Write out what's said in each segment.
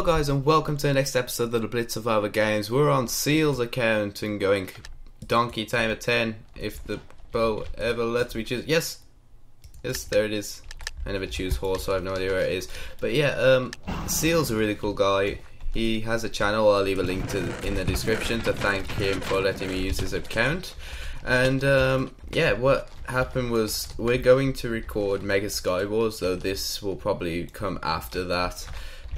Hello guys and welcome to the next episode of the Blitz Survival Games. We're on Seal's account and going Donkey Tamer 10 if the bow ever lets me choose. Yes! Yes, there it is. I never choose horse, so I have no idea where it is. But yeah, Seal's a really cool guy. He has a channel. I'll leave a link in the description to thank him for letting me use his account. And yeah, what happened was we're going to record Mega Skywars, though this will probably come after that.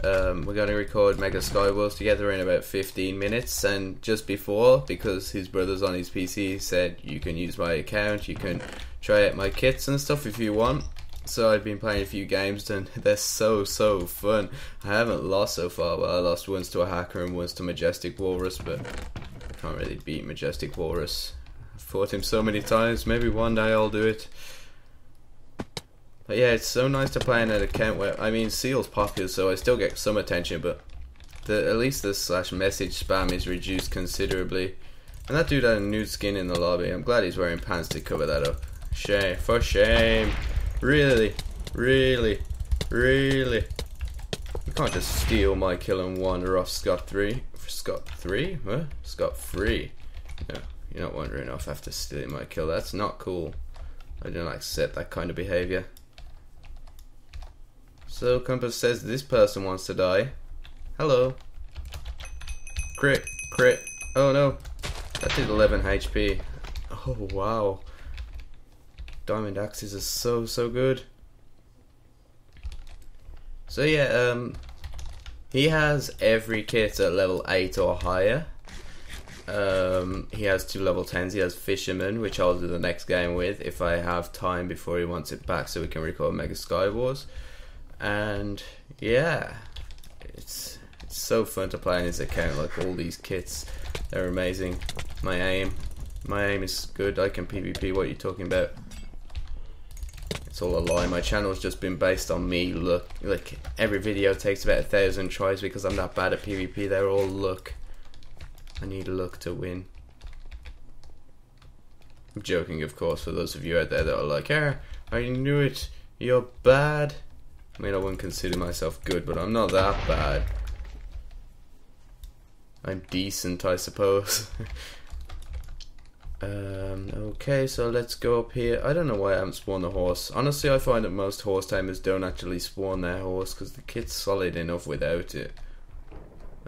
We're going to record Mega Skywars together in about 15 minutes, and just before, because his brother's on his PC, said you can use my account, you can try out my kits and stuff if you want. So I've been playing a few games and they're so fun. I haven't lost so far. Well, I lost once to a hacker and once to Majestic Walrus, but I can't really beat Majestic Walrus. I've fought him so many times, maybe one day I'll do it. But yeah, it's so nice to play in an account where, I mean, Seal's popular, so I still get some attention, but at least the / message spam is reduced considerably. And that dude had a nude skin in the lobby. I'm glad he's wearing pants to cover that up. Shame. For shame. Really. Really. Really. You can't just steal my kill and wander off scot-free. Scot-free? Huh? Scot-free. No, you're not wandering off after stealing my kill. That's not cool. I don't accept that kind of behavior. So Compass says this person wants to die. Hello. Crit, crit. Oh no. That did 11 HP. Oh wow. Diamond axes are so good. So yeah, he has every kit at level 8 or higher. He has two level 10s. He has Fisherman, which I'll do the next game with if I have time before he wants it back, so we can record Mega Skywars. And yeah, it's so fun to play in his account. Like, all these kits, they're amazing. My aim is good. I can PvP. What are you talking about? It's all a lie. My channel's just been based on me. Look, like, every video takes about 1,000 tries because I'm that bad at PvP. They're all luck. I need luck to win. I'm joking, of course, for those of you out there that are like, "Ah, I knew it. You're bad." I mean, I wouldn't consider myself good, but I'm not that bad. I'm decent, I suppose. Okay, so let's go up here. I don't know why I haven't spawned the horse. Honestly, I find that most horse tamers don't actually spawn their horse because the kit's solid enough without it.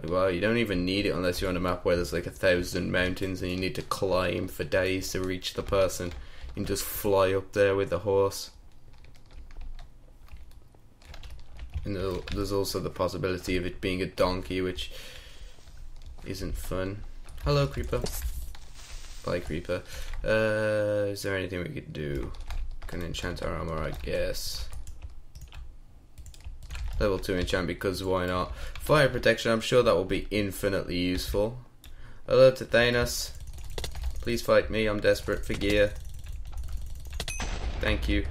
Like, wow, you don't even need it unless you're on a map where there's like 1,000 mountains and you need to climb for days to reach the person. You can just fly up there with the horse. And there's also the possibility of it being a donkey, which isn't fun. Hello, creeper. Bye, creeper. Is there anything we could do? Can enchant our armor, I guess. Level 2 enchant, because why not? Fire protection, I'm sure that will be infinitely useful. Hello, Tithenas. Please fight me, I'm desperate for gear. Thank you.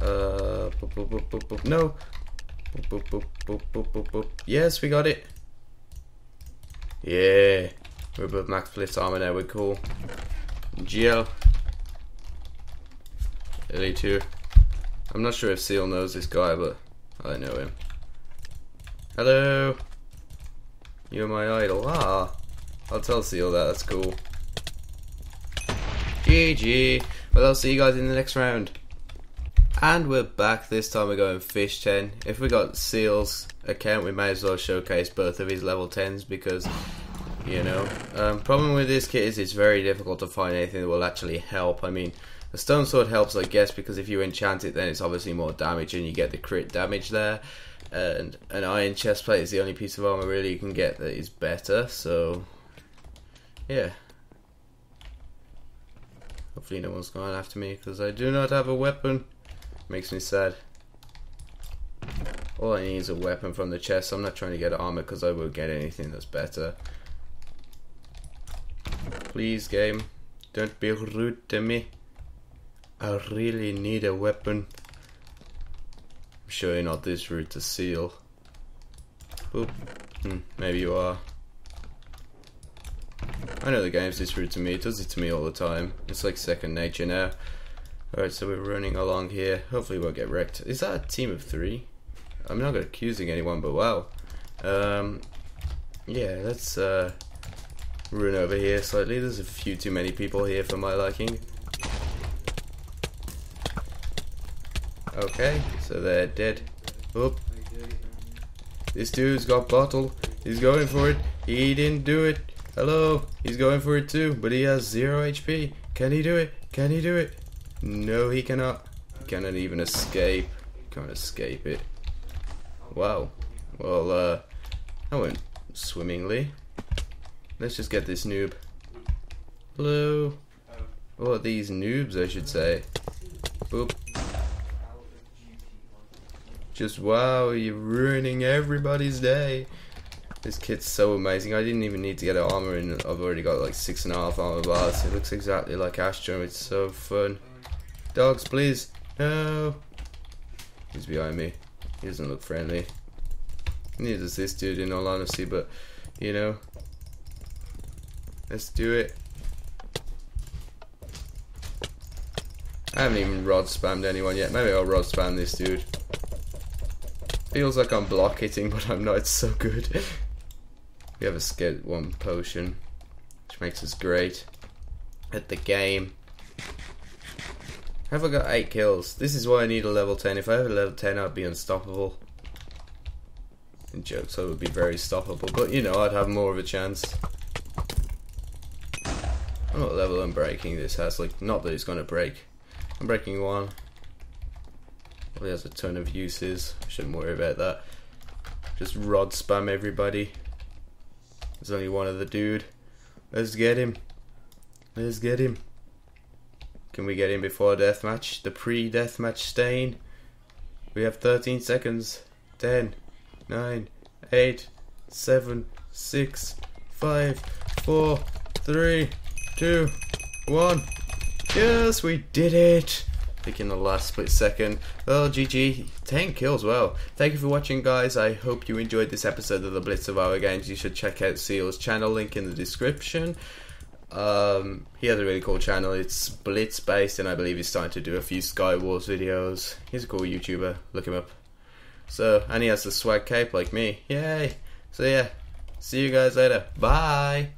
Boop, boop, boop, boop, boop. No! Boop, boop, boop, boop, boop, boop. Yes, we got it. Yeah, we're above max blitz armor now. We're cool. Geo, Elite 2. I'm not sure if Seal knows this guy, but I know him. Hello, you're my idol. Ah, I'll tell Seal that. That's cool. GG. Well, I'll see you guys in the next round. And we're back. This time we're going fish 10. If we got Seal's account, we may as well showcase both of his level 10s because, you know. Problem with this kit is it's very difficult to find anything that will actually help. I mean, a stone sword helps, I guess, because if you enchant it, then it's obviously more damage and you get the crit damage there. And an iron chestplate is the only piece of armor really you can get that is better. So, yeah. Hopefully no one's gone after me because I do not have a weapon. Makes me sad. All I need is a weapon from the chest. I'm not trying to get armor because I will get anything that's better. Please, game, don't be rude to me. I really need a weapon. I'm sure you're not this rude to Seal. Boop. Maybe you are. I know the game's this rude to me. It does it to me all the time. It's like second nature now. Alright, so we're running along here. Hopefully we'll get wrecked. Is that a team of 3? I'm not accusing anyone, but wow. Yeah, let's run over here slightly. There's a few too many people here for my liking. Okay, so they're dead. Oop. This dude's got bottle. He's going for it. He didn't do it. Hello. He's going for it too, but he has 0 HP. Can he do it? Can he do it? No, he cannot. He cannot even escape. Can't escape it. Wow. Well, that went swimmingly. Let's just get this noob. Hello. Or these noobs, I should say. Boop. Just wow, you're ruining everybody's day. This kit's so amazing. I didn't even need to get an armor in. I've already got like 6.5 armor bars. It looks exactly like Astro. It's so fun. Dogs, please. No. He's behind me. He doesn't look friendly. Neither does this dude, in all honesty, but you know. Let's do it. I haven't even rod spammed anyone yet. Maybe I'll rod spam this dude. Feels like I'm block hitting, but I'm not. It's so good. We have a scared one potion, which makes us great at the game. Have I got 8 kills? This is why I need a level 10. If I had a level 10, I'd be unstoppable. In jokes, I would be very stoppable, but you know, I'd have more of a chance. I don't know what level I'm breaking this has. Like, not that it's gonna break. I'm breaking 1. Probably has a ton of uses. I shouldn't worry about that. Just rod spam everybody. There's only one other dude. Let's get him. Let's get him. Can we get him before deathmatch? The pre-deathmatch stain. We have 13 seconds. 10, 9, 8, 7, 6, 5, 4, 3, 2, 1. Yes, we did it. In the last split second. Well, GG. 10 kills, wow. Thank you for watching, guys. I hope you enjoyed this episode of the Blitz Survival Games. You should check out Seal's channel, link in the description. He has a really cool channel. It's Blitz based, and I believe he's starting to do a few Skywars videos. He's a cool YouTuber. Look him up. So, and he has the swag cape like me. Yay. So yeah, see you guys later. Bye.